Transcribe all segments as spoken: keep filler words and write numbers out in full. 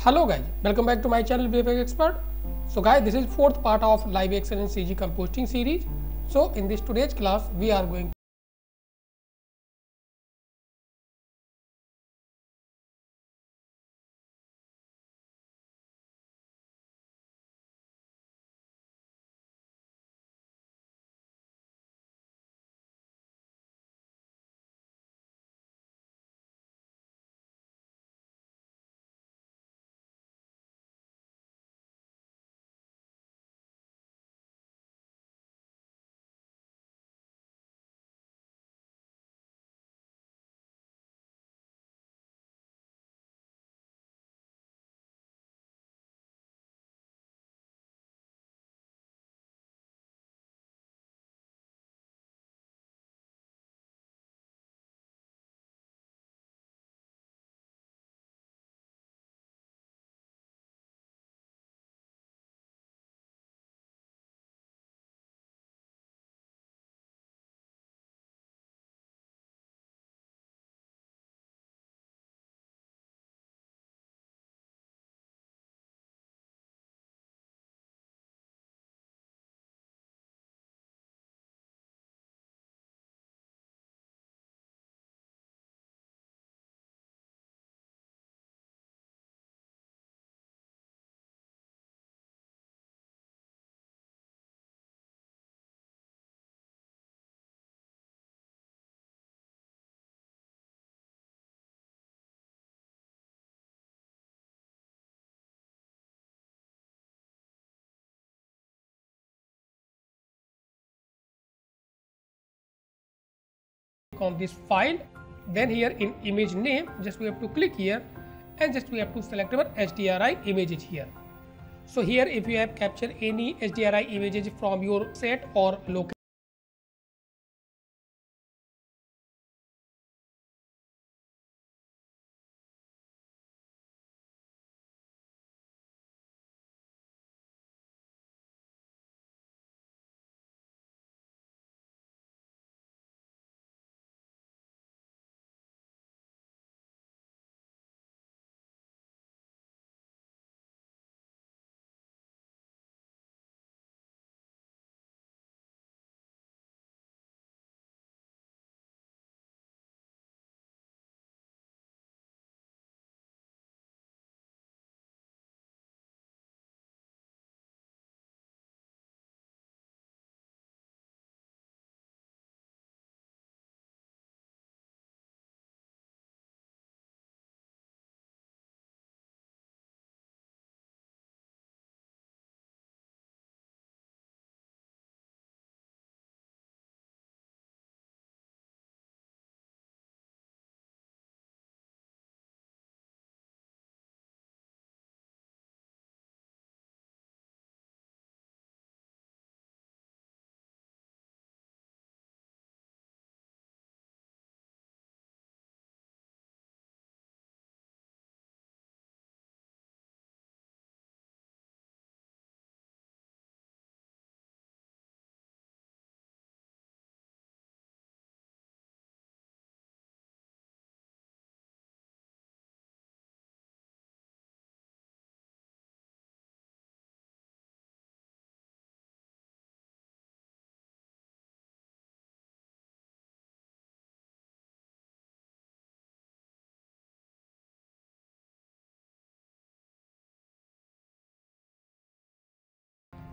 Hello guys, welcome back to my channel V F X Expert. So guys, this is fourth part of live action and C G compositing series. So in this today's class, we are going to on this file, then here in image name just we have to click here and just we have to select our H D R I images here. So here if you have captured any H D R I images from your set or location,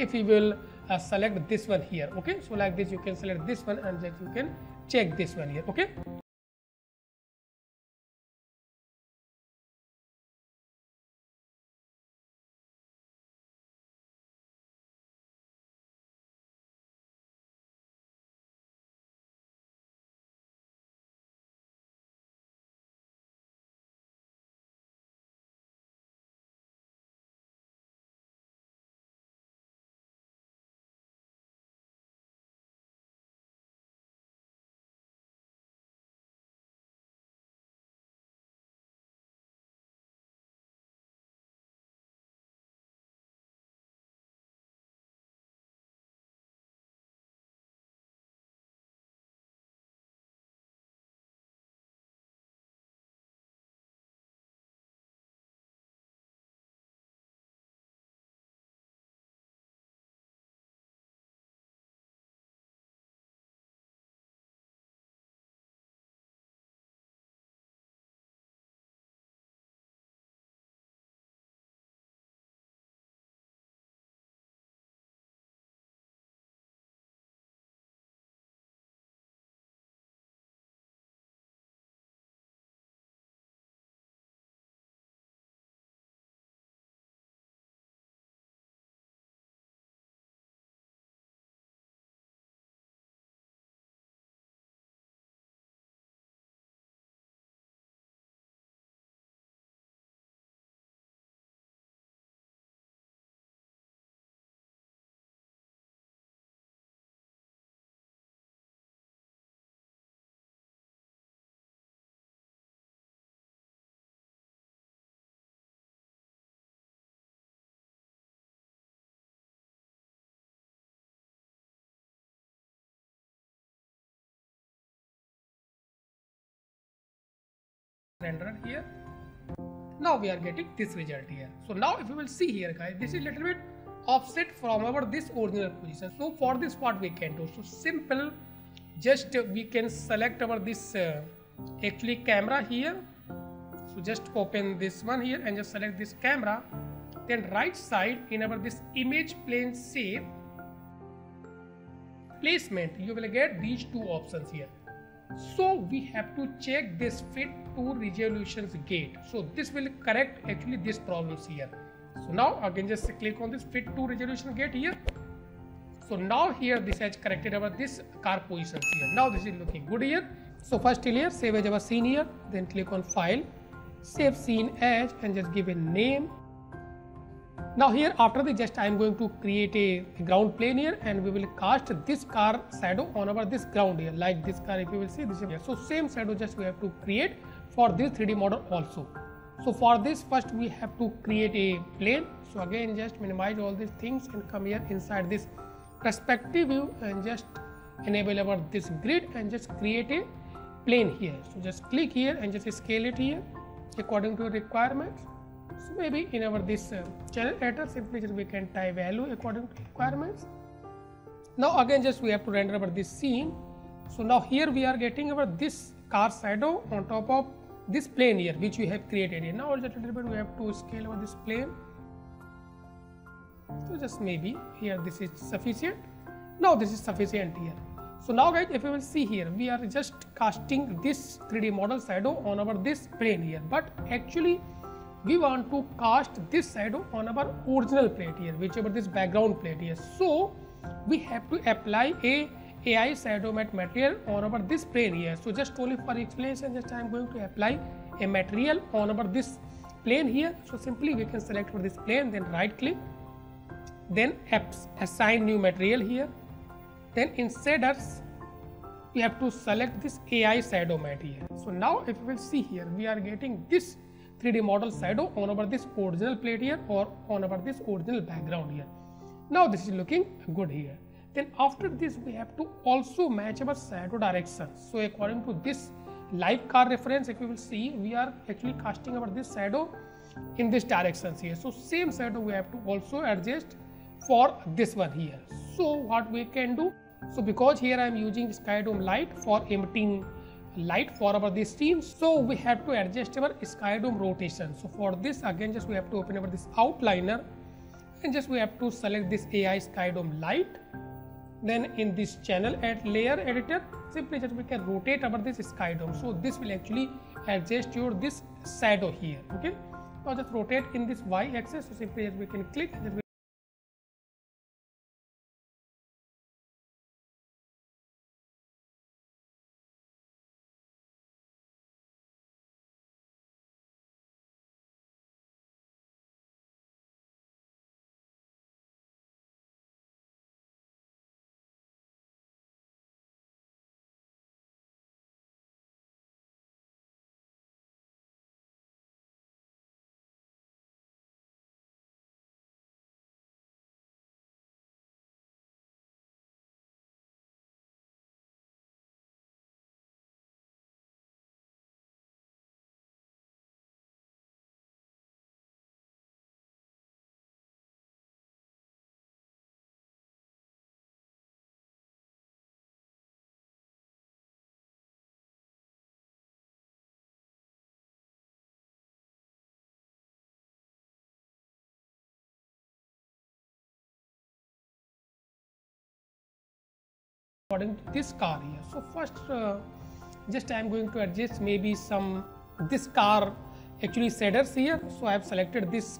if we will uh, select this one here, okay, so like this you can select this one and then you can check this one here, okay. rendered here. Now we are getting this result here. So now if you will see here guys, this is little bit offset from our this original position. So for this part we can do so simple, just we can select our this uh, actually camera here. So just open this one here and just select this camera, then right side in our this image plane shape placement you will get these two options here. So we have to check this fit to resolutions gate, so this will correct actually this problems here. So now again just click on this fit to resolution gate here. So now here this has corrected about this car positions here. Now this is looking good here. So first here save as our scene here, then click on file, save scene as, and just give a name. Now here after the just I am going to create a ground plane here, and we will cast this car shadow on over this ground here, like this car if you will see this here. So same shadow just we have to create for this three D model also. So for this first we have to create a plane. So again just minimize all these things and come here inside this perspective view and just enable about this grid and just create a plane here. So just click here and just scale it here according to your requirements. So maybe in our this uh, channel editor simply just we can type value according to requirements. Now again just we have to render about this scene. So now here we are getting about this car shadow on top of this plane here which we have created here. Now just a little bit we have to scale over this plane. So just maybe here this is sufficient. Now this is sufficient here. So now guys if you will see here we are just casting this three D model shadow on our this plane here, but actually we want to cast this shadow on our original plate here, whichever this background plate here. So we have to apply a A I shadow matte material on over this plane here. So just only for explanation just I am going to apply a material on over this plane here. So simply we can select for this plane, then right click, then assign new material here, then in shaders we have to select this A I shadow matte here. So now if you will see here we are getting this three D model shadow on over this original plate here or on over this original background here. Now this is looking good here. Then after this we have to also match our shadow direction. So according to this live car reference if you will see we are actually casting over this shadow in this direction here. So same shadow we have to also adjust for this one here. So what we can do, so because here I am using sky dome light for emitting light for our this team, so we have to adjust our sky dome rotation. So for this again just we have to open over this outliner and just we have to select this A I sky dome light, then in this channel at layer editor simply just we can rotate over this sky dome. So this will actually adjust your this shadow here. Okay, now just rotate in this y axis. So simply just we can click and according to this car here. So first uh, just I am going to adjust maybe some this car actually shaders here. So I have selected this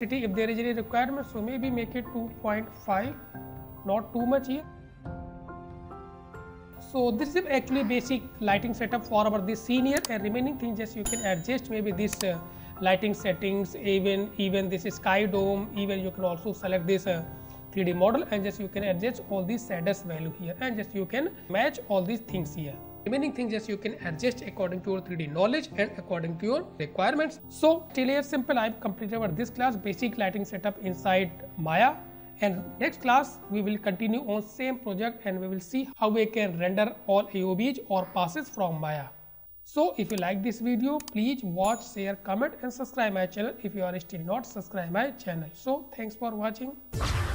If there is any requirement, so maybe make it two point five, not too much here. So this is actually basic lighting setup for our this scene here, and remaining things just you can adjust maybe this uh, lighting settings, even even this sky dome, even you can also select this uh, three D model, and just you can adjust all these shaders value here, and just you can match all these things here. Remaining things just you can adjust according to your three D knowledge and according to your requirements. So till here simple, I've completed our this class basic lighting setup inside Maya, and next class we will continue on same project and we will see how we can render all A O Vs or passes from Maya. So if you like this video, please watch, share, comment and subscribe my channel if you are still not subscribed my channel. So thanks for watching.